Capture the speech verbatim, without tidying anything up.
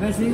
Merci.